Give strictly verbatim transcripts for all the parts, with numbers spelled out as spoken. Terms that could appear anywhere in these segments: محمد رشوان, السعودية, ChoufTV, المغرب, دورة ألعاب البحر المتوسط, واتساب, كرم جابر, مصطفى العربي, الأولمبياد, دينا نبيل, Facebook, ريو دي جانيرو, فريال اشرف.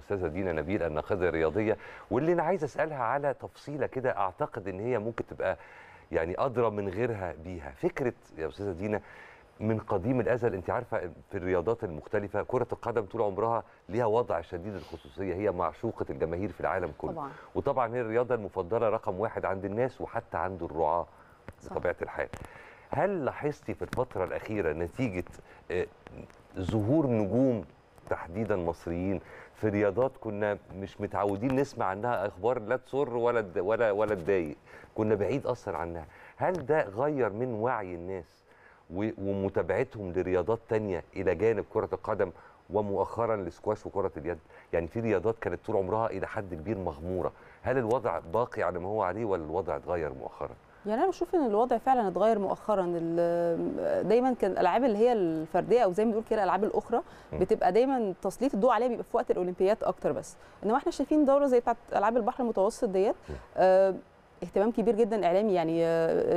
الاستاذه دينا نبيل الناقده الرياضيه، واللي انا عايز اسالها على تفصيله كده اعتقد ان هي ممكن تبقى يعني ادرى من غيرها بيها. فكره يا استاذه دينا من قديم الازل، انت عارفه في الرياضات المختلفه كره القدم طول عمرها ليها وضع شديد الخصوصيه، هي معشوقه الجماهير في العالم كله طبعا. وطبعا هي الرياضه المفضله رقم واحد عند الناس وحتى عند الرعاه بطبيعه الحال. هل لاحظتي في الفتره الاخيره نتيجه ظهور نجوم تحديدا مصريين في رياضات كنا مش متعودين نسمع عنها اخبار لا تسر ولا ولا ولا تضايق، كنا بعيد اصلا عنها، هل ده غير من وعي الناس ومتابعتهم لرياضات تانية إلى جانب كرة القدم ومؤخرا لسكواش وكرة اليد؟ يعني في رياضات كانت طول عمرها إلى حد كبير مغمورة، هل الوضع باقي على ما هو عليه ولا الوضع اتغير مؤخرا؟ يعني أنا بشوف إن الوضع فعلا اتغير مؤخرا. دايما كان الألعاب اللي هي الفردية أو زي ما بيقول كده الألعاب الأخرى بتبقى دايما تسليط الضوء عليها بيبقى في وقت الأولمبيات أكتر، بس إنما إحنا شايفين دورة زي بتاعت ألعاب البحر المتوسط ديت آه اهتمام كبير جدا اعلامي، يعني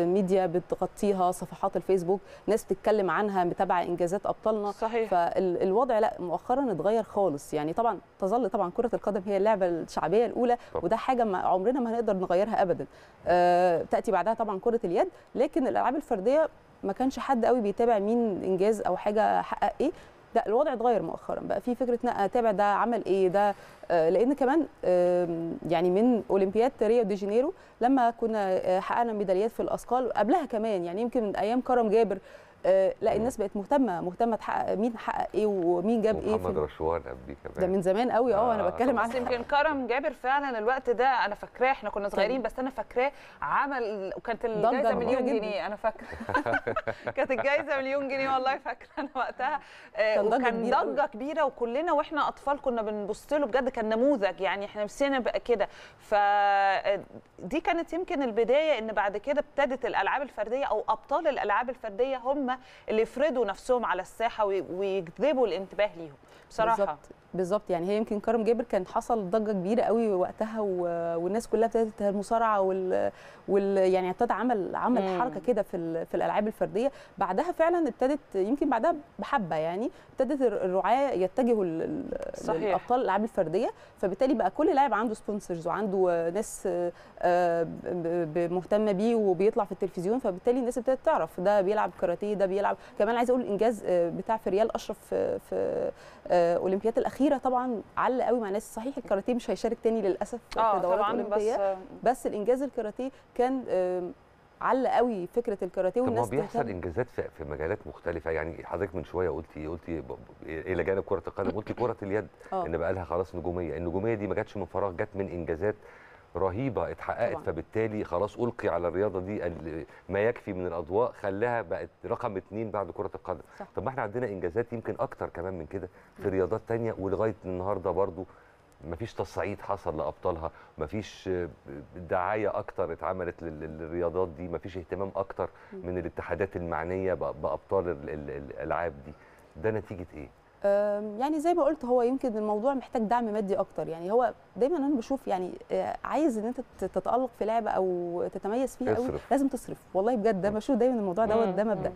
ميديا بتغطيها، صفحات الفيسبوك، ناس بتتكلم عنها، متابعه انجازات ابطالنا صحيح. فالوضع لا مؤخرا اتغير خالص، يعني طبعا تظل طبعا كره القدم هي اللعبه الشعبيه الاولى طبعا. وده حاجه ما عمرنا ما هنقدر نغيرها ابدا. أه تاتي بعدها طبعا كره اليد، لكن الالعاب الفرديه ما كانش حد قوي بيتابع مين انجاز او حاجه حقق ايه. لا الوضع اتغير مؤخرا، بقى في فكره اتابع ده عمل ايه ده آه لان كمان آه يعني من اولمبياد ريو دي جانيرو لما كنا حققنا ميداليات في الاثقال، قبلها كمان يعني يمكن من ايام كرم جابر آه لا الناس بقت مهتمه مهتمه تحقق مين حقق ايه ومين جاب ايه. محمد رشوان قبليه كمان ده من زمان قوي اه انا بتكلم عنه. يمكن كرم جابر فعلا الوقت ده انا فاكراه احنا كنا صغيرين، بس انا فاكراه عمل وكانت الجايزه مليون جنيه، انا فاكره كانت الجايزه مليون جنيه والله فاكره انا وقتها آه وكان ضجه كبيره وكلنا واحنا اطفال كنا بنبص له، بجد كان نموذج يعني احنا نفسنا نبقى كده. فدي كانت يمكن البدايه، ان بعد كده ابتدت الالعاب الفرديه او ابطال الالعاب الفرديه هم اللي يفرضوا نفسهم على الساحه ويجذبوا الانتباه ليهم بصراحه. بالظبط، يعني هي يمكن كرم جابر كان حصل ضجه كبيره قوي وقتها والناس كلها ابتدت المصارعه وال, وال... يعني ابتدى عمل عمل مم. حركه كده في ال... في الالعاب الفرديه. بعدها فعلا ابتدت يمكن بعدها بحبه يعني ابتدت الرعاه يتجهوا ال... للابطال الالعاب الفرديه، فبالتالي بقى كل لاعب عنده سبونسرز وعنده ناس مهتمه بيه وبيطلع في التلفزيون، فبالتالي الناس ابتدت تعرف ده بيلعب كاراتيه ده بيلعب كمان. عايزه اقول الانجاز بتاع فريال اشرف في, في... اولمبياد الاخيره طبعا علق قوي مع ناس. صحيح الكاراتيه مش هيشارك تاني للاسف في دورات اولمبيه، بس بس الانجاز الكاراتيه كان علق قوي فكره الكاراتيه والناس. طب بيحصل انجازات في مجالات مختلفه، يعني حضرتك من شويه قلتي قلتي الى جانب كره القدم قلتي كره اليد ان بقى لها خلاص نجوميه، النجوميه دي ما جاتش من فراغ، جت من انجازات رهيبه اتحققت طبعا. فبالتالي خلاص القي على الرياضه دي ما يكفي من الاضواء خلاها بقت رقم اتنين بعد كره القدم صح. طب ما احنا عندنا انجازات يمكن اكتر كمان من كده في رياضات ثانيه، ولغايه النهارده برضو مفيش تصعيد حصل لابطالها، مفيش دعايه اكتر اتعملت للرياضات دي، مفيش اهتمام اكتر من الاتحادات المعنيه بابطال الالعاب دي. ده نتيجه ايه؟ يعني زي ما قلت هو يمكن الموضوع محتاج دعم مادي اكتر، يعني هو دايما انا بشوف يعني عايز ان انت تتالق في لعبه او تتميز فيها قوي لازم تصرف والله بجد. ده بشوف دايما الموضوع دوت ده مبدا.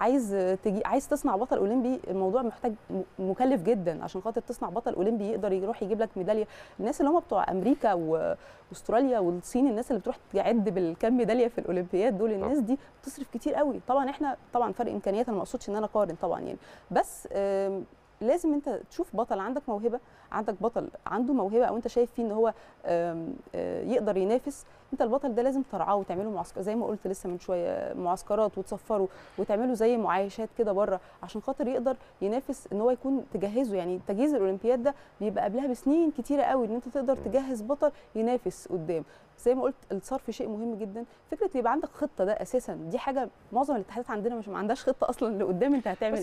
عايز تجي عايز تصنع بطل اولمبي، الموضوع محتاج مكلف جدا عشان خاطر تصنع بطل اولمبي يقدر يروح يجيب لك ميداليه. الناس اللي هم بتوع امريكا واستراليا والصين، الناس اللي بتروح تعد بالكم ميداليه في الاولمبياد دول، الناس دي بتصرف كتير قوي. طبعا احنا طبعا فرق امكانيات، انا ما اقصدش ان انا اقارن طبعا يعني، بس لازم انت تشوف بطل عندك موهبه، عندك بطل عنده موهبه او انت شايف فيه ان هو يقدر ينافس، انت البطل ده لازم ترعاه وتعمله معسكر زي ما قلت لسه من شويه، معسكرات وتصفره وتعمله زي معايشات كده بره عشان خاطر يقدر ينافس، ان هو يكون تجهزه. يعني تجهيز الاولمبياد ده بيبقى قبلها بسنين كتيره قوي ان انت تقدر تجهز بطل ينافس قدام. زي ما قلت الصرف شيء مهم جدا، فكره يبقى عندك خطه ده اساسا، دي حاجه معظم الاتحادات عندنا مش ما عندهاش خطه اصلا لقدام انت هتعمل